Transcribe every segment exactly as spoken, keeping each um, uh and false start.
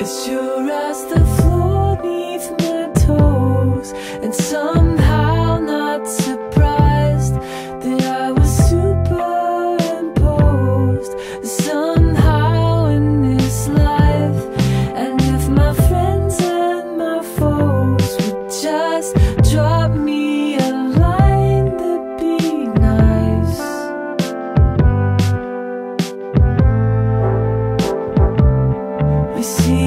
As sure as the floor beneath my toes, and somehow not surprised that I was superimposed somehow in this life. And if my friends and my foes would just drop me a line, that'd be nice. You see,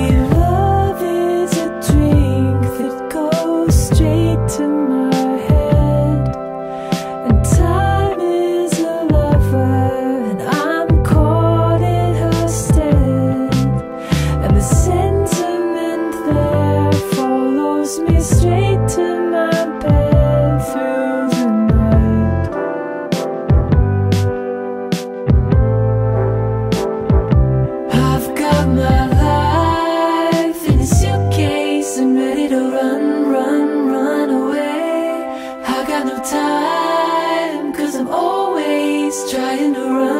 trying to run.